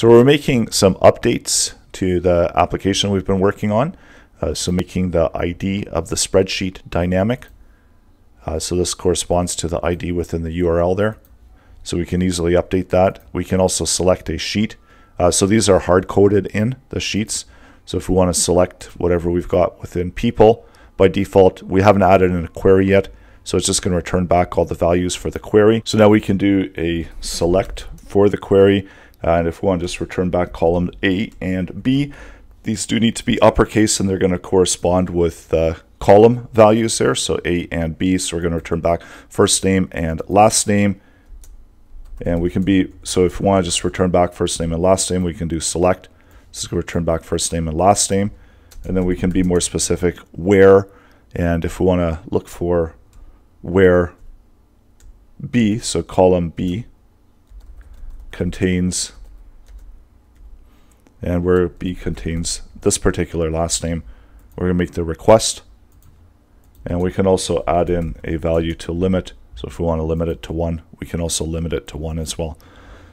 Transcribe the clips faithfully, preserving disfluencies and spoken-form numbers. So we're making some updates to the application we've been working on. Uh, so making the I D of the spreadsheet dynamic. Uh, so this corresponds to the I D within the U R L there. So we can easily update that. We can also select a sheet. Uh, so these are hard coded in the sheets. So if we want to select whatever we've got within people, by default, we haven't added in a query yet. So it's just going to return back all the values for the query. So now we can do a select for the query. And if we want to just return back column A and B, these do need to be uppercase and they're going to correspond with the uh, column values there. So A and B, so we're going to return back first name and last name. And we can be, so if we want to just return back first name and last name, we can do select. This is going to return back first name and last name. And then we can be more specific where, and if we want to look for where B, so column B contains, and where B contains this particular last name, we're going to make the request. And we can also add in a value to limit. So if we want to limit it to one, we can also limit it to one as well.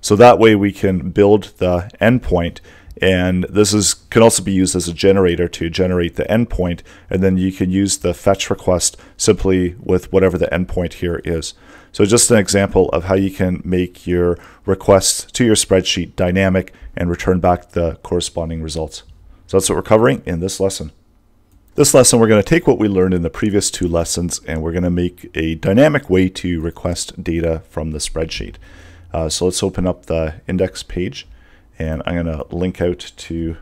So that way we can build the endpoint, and this is can also be used as a generator to generate the endpoint, and then you can use the fetch request simply with whatever the endpoint here is. So just an example of how you can make your requests to your spreadsheet dynamic and return back the corresponding results. So that's what we're covering in this lesson. This lesson, we're going to take what we learned in the previous two lessons, and we're going to make a dynamic way to request data from the spreadsheet. Uh, so let's open up the index page, and I'm going to link out to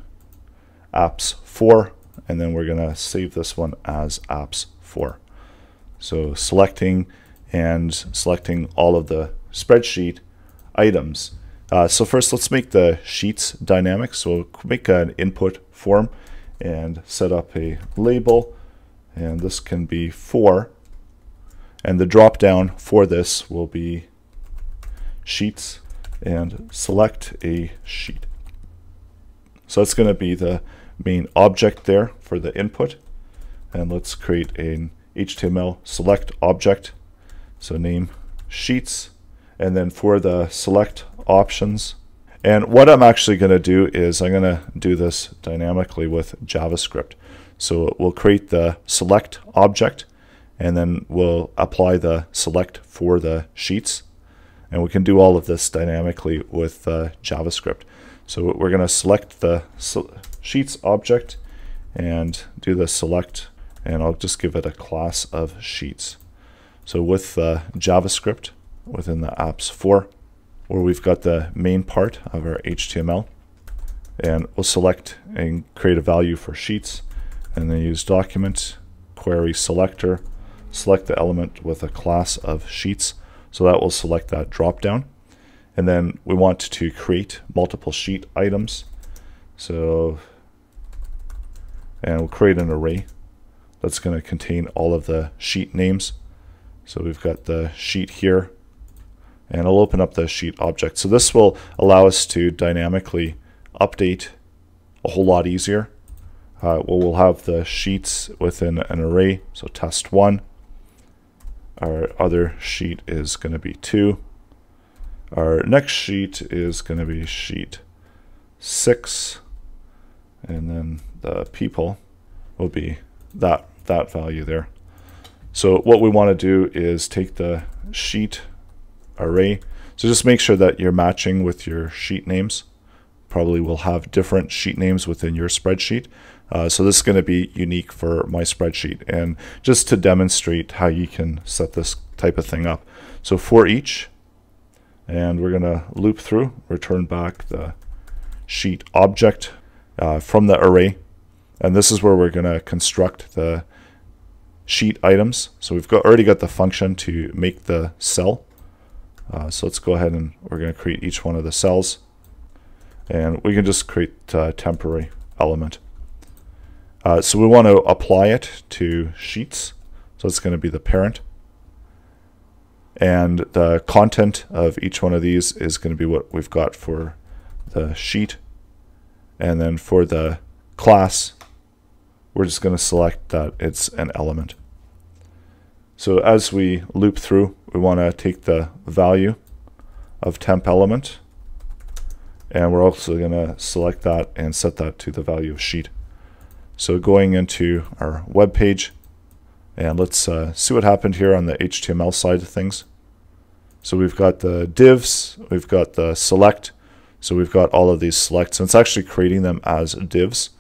apps four, and then we're going to save this one as apps four. So selecting and selecting all of the spreadsheet items. Uh, so first, let's make the sheets dynamic. So we'll make an input form and set up a label, and this can be for, and the drop down for this will be sheets, and select a sheet. So that's going to be the main object there for the input, and let's create an H T M L select object, so name sheets, and then for the select options. And what I'm actually going to do is I'm going to do this dynamically with JavaScript. So we'll create the select object, and then we'll apply the select for the sheets. And we can do all of this dynamically with uh, JavaScript. So we're going to select the sheets object and do the select, and I'll just give it a class of sheets. So with uh, JavaScript within the apps four, where we've got the main part of our H T M L, and we'll select and create a value for sheets, and then use document query selector, select the element with a class of sheets, so that will select that drop down. And then we want to create multiple sheet items, so, and we'll create an array that's going to contain all of the sheet names. So we've got the sheet here, and I'll open up the sheet object. So this will allow us to dynamically update a whole lot easier. Uh, well, we'll have the sheets within an array, so test one. Our other sheet is going to be two. Our next sheet is going to be sheet six, and then the people will be that, that value there. So what we want to do is take the sheet array. So just make sure that you're matching with your sheet names. Probably will have different sheet names within your spreadsheet. Uh, so this is going to be unique for my spreadsheet, and just to demonstrate how you can set this type of thing up. So for each, and we're going to loop through, return back the sheet object uh, from the array. And this is where we're going to construct the sheet items. So we've got, already got the function to make the cell. Uh, so let's go ahead and we're going to create each one of the cells, and we can just create a temporary element. Uh, so we want to apply it to sheets. So it's going to be the parent, and the content of each one of these is going to be what we've got for the sheet. And then for the class, we're just going to select that it's an element. So as we loop through, we want to take the value of temp element, And we're also going to select that and set that to the value of sheet. So going into our web page, and let's uh, see what happened here on the H T M L side of things. So we've got the divs, we've got the select, so we've got all of these selects, and it's actually creating them as divs.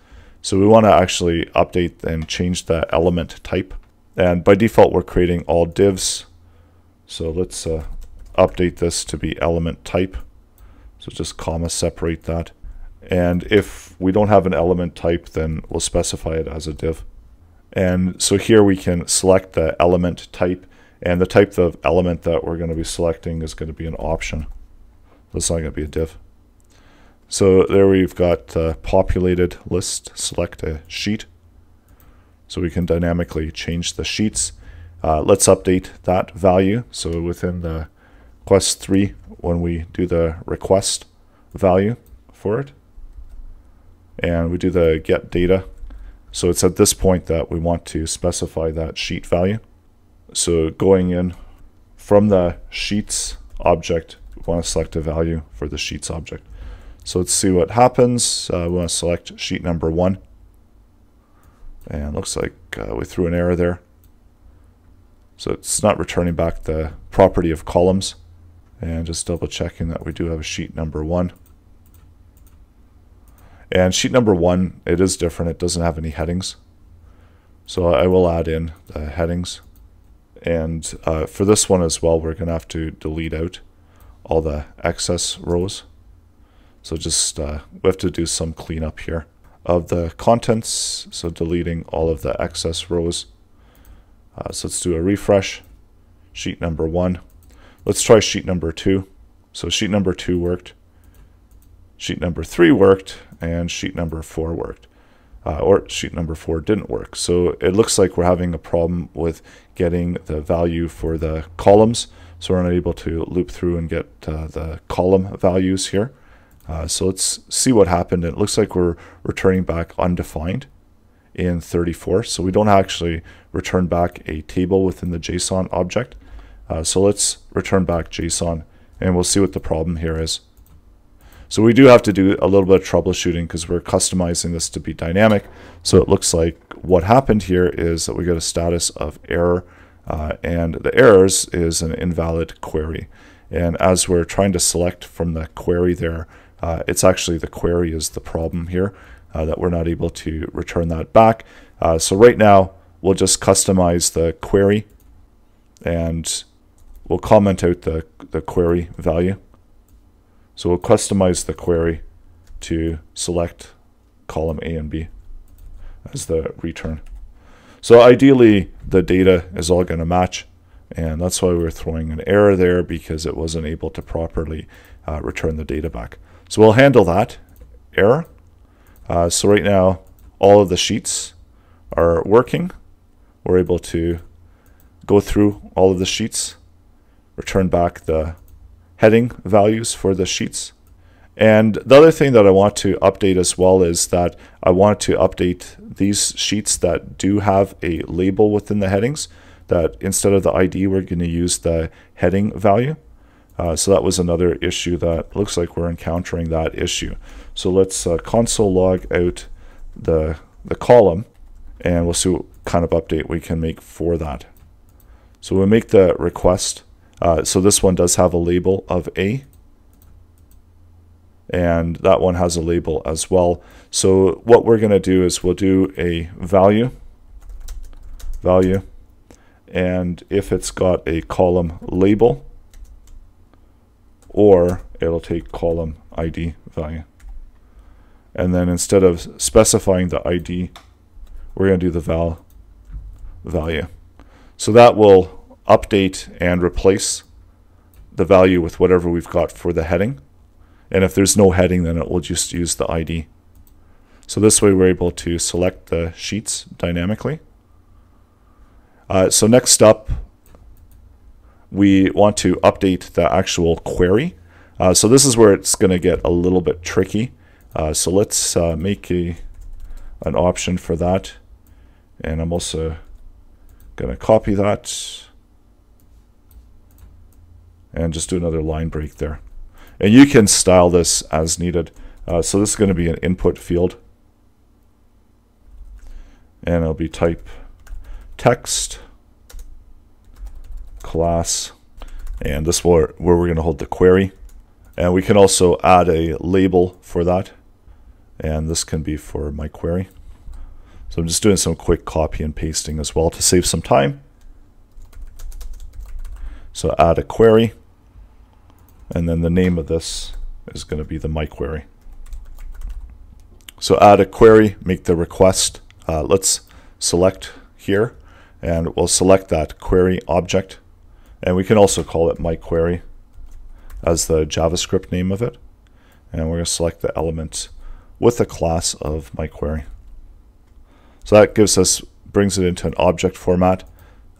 So we want to actually update and change the element type. And by default, we're creating all divs. So let's uh, update this to be element type. So just comma separate that. And if we don't have an element type, then we'll specify it as a div. And so here we can select the element type, and the type of element that we're going to be selecting is going to be an option. That's not going to be a div. So there we've got uh, populated list, select a sheet. So we can dynamically change the sheets. Uh, let's update that value. So within the quest three, when we do the request value for it, and we do the get data. So it's at this point that we want to specify that sheet value. So going in from the sheets object, we want to select a value for the sheets object. So let's see what happens. Uh, we want to select sheet number one. And it looks like uh, we threw an error there. So it's not returning back the property of columns. And just double checking that we do have a sheet number one. And sheet number one, it is different. It doesn't have any headings. So I will add in the headings. And uh, for this one as well, we're going to have to delete out all the excess rows. So just uh, we have to do some cleanup here of the contents. So deleting all of the excess rows. Uh, so let's do a refresh. Sheet number one. Let's try sheet number two. So sheet number two worked. Sheet number three worked, and sheet number four worked. Uh, or sheet number four didn't work. So it looks like we're having a problem with getting the value for the columns. So we're not able to loop through and get uh, the column values here. Uh, so let's see what happened. It looks like we're returning back undefined in thirty-four. So we don't actually return back a table within the JSON object. Uh, so let's return back JSON, and we'll see what the problem here is. So we do have to do a little bit of troubleshooting because we're customizing this to be dynamic. So it looks like what happened here is that we got a status of error, uh, and the errors is an invalid query. And as we're trying to select from the query there, uh, it's actually the query is the problem here, uh, that we're not able to return that back. Uh, so right now, we'll just customize the query, and we'll comment out the, the query value. So we'll customize the query to select column A and B as the return. So ideally, the data is all going to match, and that's why we were throwing an error there, because it wasn't able to properly uh, return the data back. So we'll handle that error. Uh, so right now, all of the sheets are working. We're able to go through all of the sheets, return back the heading values for the sheets. And the other thing that I want to update as well is that I want to update these sheets that do have a label within the headings, that instead of the I D, we're going to use the heading value. Uh, so that was another issue that looks like we're encountering that issue. So let's uh, console log out the, the column, and we'll see what kind of update we can make for that. So we'll make the request. Uh, so this one does have a label of A, and that one has a label as well. So what we're going to do is we'll do a value, value, and if it's got a column label, or it'll take column I D value. And then instead of specifying the I D, we're going to do the val value. So that will update and replace the value with whatever we've got for the heading. And if there's no heading, then it will just use the I D. So this way we're able to select the sheets dynamically. Uh, so next up, we want to update the actual query. Uh, so this is where it's going to get a little bit tricky. Uh, so let's uh, make a, an option for that. And I'm also going to copy that and just do another line break there. and you can style this as needed. Uh, so this is going to be an input field, and it'll be type text class, and this is where, where we're going to hold the query. And we can also add a label for that, and this can be for my query. So I'm just doing some quick copy and pasting as well to save some time. So add a query, and then the name of this is going to be the my query. So add a query, make the request. Uh, let's select here, and we'll select that query object, and we can also call it my query as the JavaScript name of it. And we're going to select the element with the class of my query. So that gives us, brings it into an object format.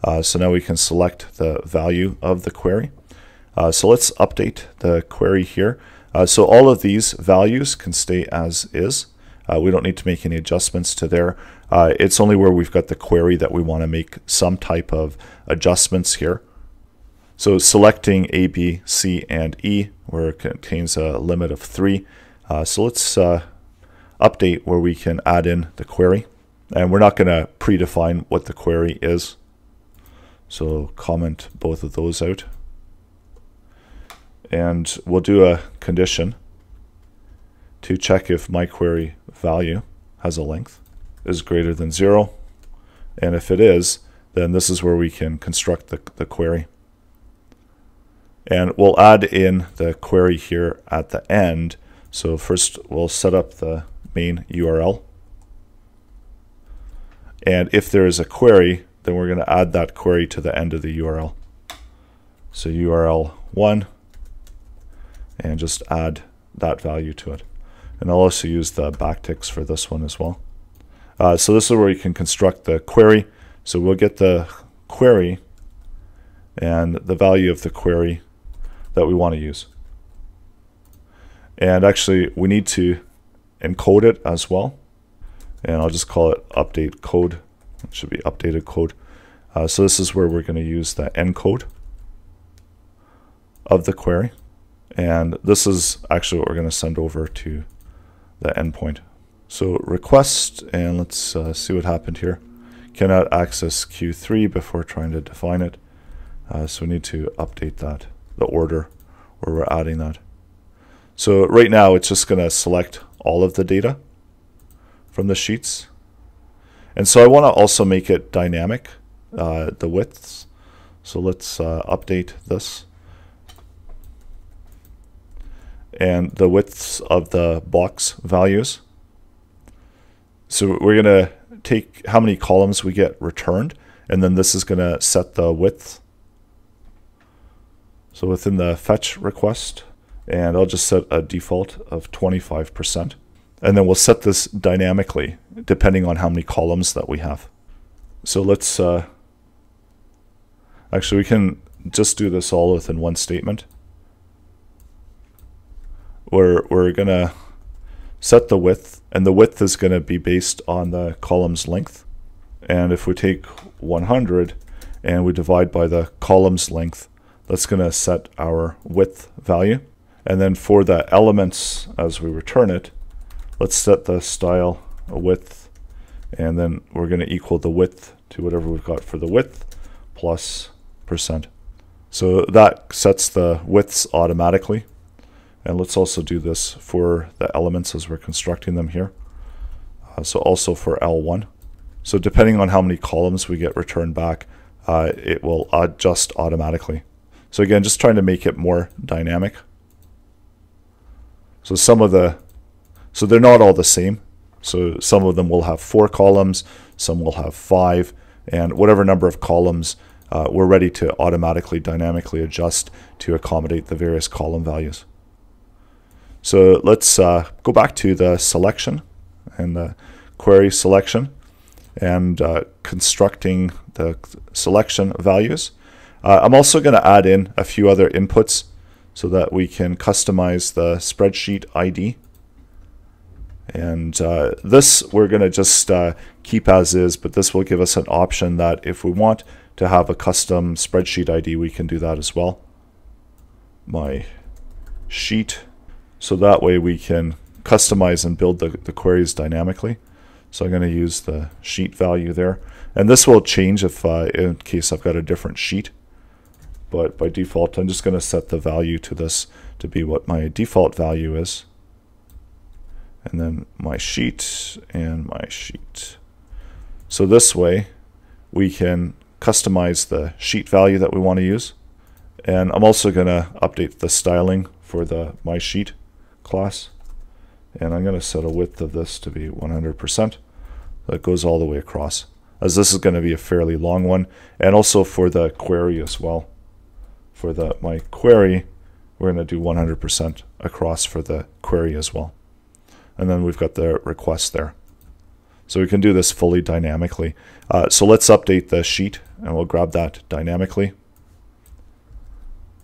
Uh, so now we can select the value of the query. Uh, so let's update the query here. Uh, so all of these values can stay as is. Uh, we don't need to make any adjustments to there. Uh, it's only where we've got the query that we want to make some type of adjustments here. So selecting A, B, C, and E, where it contains a limit of three. Uh, so let's uh, update where we can add in the query. And we're not going to predefine what the query is. So comment both of those out. And we'll do a condition to check if my query value has a length is greater than zero. And if it is, then this is where we can construct the, the query. And we'll add in the query here at the end. So first we'll set up the main U R L. And if there is a query, then we're going to add that query to the end of the U R L. So U R L one, and just add that value to it. And I'll also use the backticks for this one as well. Uh, so this is where you can construct the query. So we'll get the query and the value of the query that we want to use. And actually, we need to encode it as well. And I'll just call it update code. It should be updated code. Uh, so this is where we're going to use the encode of the query. And this is actually what we're going to send over to the endpoint. So request, and let's uh, see what happened here. Cannot access Q three before trying to define it. Uh, so we need to update that, the order where we're adding that. So right now it's just going to select all of the data from the sheets. And so I want to also make it dynamic, uh, the widths. So let's uh, update this. And the widths of the box values. So we're going to take how many columns we get returned, and then this is going to set the width. So within the fetch request, and I'll just set a default of twenty-five percent. And then we'll set this dynamically depending on how many columns that we have. So let's, uh, actually we can just do this all within one statement. We're, we're going to set the width, and the width is going to be based on the column's length. And if we take one hundred and we divide by the column's length, that's going to set our width value. And then for the elements as we return it, let's set the style width, and then we're going to equal the width to whatever we've got for the width plus percent. So that sets the widths automatically. And let's also do this for the elements as we're constructing them here. Uh, so also for L one. So depending on how many columns we get returned back, uh, it will adjust automatically. So again, just trying to make it more dynamic. So some of the, so they're not all the same. So some of them will have four columns, some will have five, and whatever number of columns, uh, we're ready to automatically dynamically adjust to accommodate the various column values. So let's uh, go back to the selection and the query selection and uh, constructing the selection values. Uh, I'm also going to add in a few other inputs so that we can customize the spreadsheet I D. And uh, this we're going to just uh, keep as is, but this will give us an option that if we want to have a custom spreadsheet I D, we can do that as well. My sheet, so that way we can customize and build the, the queries dynamically. So I'm going to use the sheet value there, and this will change if uh, in case I've got a different sheet, but by default I'm just going to set the value to this to be what my default value is, and then my sheet and my sheet. So this way we can customize the sheet value that we want to use, and I'm also going to update the styling for the my sheet class, and I'm going to set a width of this to be one hundred percent. That goes all the way across, as this is going to be a fairly long one, and also for the query as well. For the my query, we're going to do one hundred percent across for the query as well. And then we've got the request there. So we can do this fully dynamically. Uh, so let's update the sheet, and we'll grab that dynamically.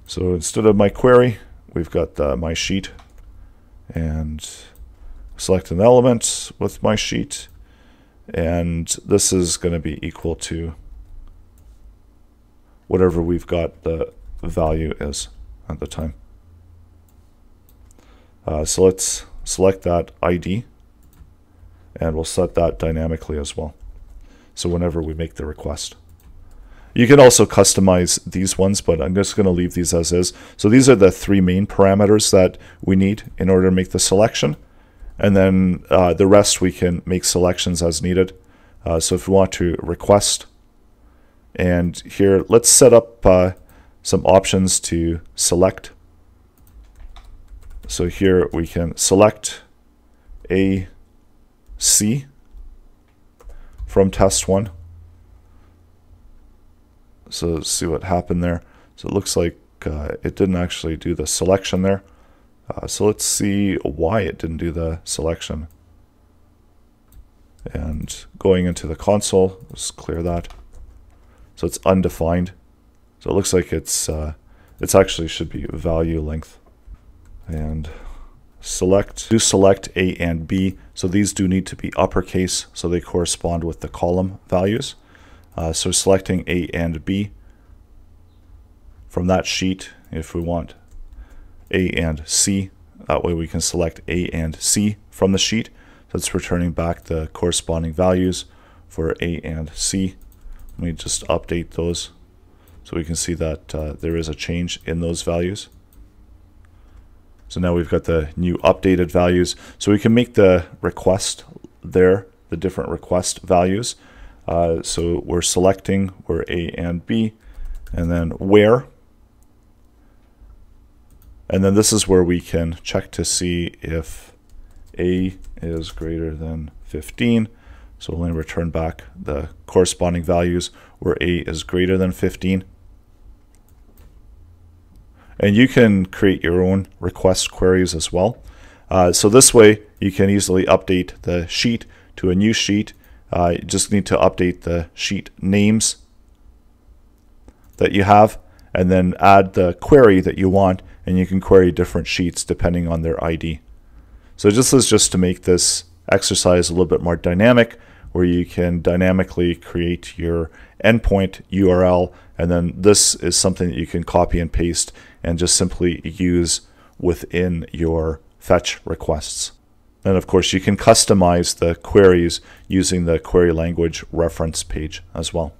So instead of my query, we've got the, my sheet, and select an element with my sheet, and this is going to be equal to whatever we've got the value is at the time. Uh, so let's select that I D, and we'll set that dynamically as well, so whenever we make the request. You can also customize these ones, but I'm just going to leave these as is. So these are the three main parameters that we need in order to make the selection. And then uh, the rest we can make selections as needed. Uh, so if we want to request, and here let's set up uh, some options to select. So here we can select a C from test one. So let's see what happened there. So it looks like uh, it didn't actually do the selection there. Uh, so let's see why it didn't do the selection. And going into the console, let's clear that. So it's undefined. So it looks like it's uh, it's actually should be value length. And select do select A and B. So these do need to be uppercase, so they correspond with the column values. Uh, so selecting A and B from that sheet, if we want A and C, that way we can select A and C from the sheet. So it's returning back the corresponding values for A and C. Let me just update those so we can see that uh, there is a change in those values. So now we've got the new updated values. So we can make the request there, the different request values. Uh, so we're selecting, we're A and B, and then where. And then this is where we can check to see if A is greater than fifteen. So we'll only return back the corresponding values where A is greater than fifteen. And you can create your own request queries as well. Uh, so this way you can easily update the sheet to a new sheet. Uh, you just need to update the sheet names that you have, and then add the query that you want, and you can query different sheets depending on their I D. So this is just to make this exercise a little bit more dynamic, where you can dynamically create your endpoint U R L, and then this is something that you can copy and paste and just simply use within your fetch requests. And of course, you can customize the queries using the query language reference page as well.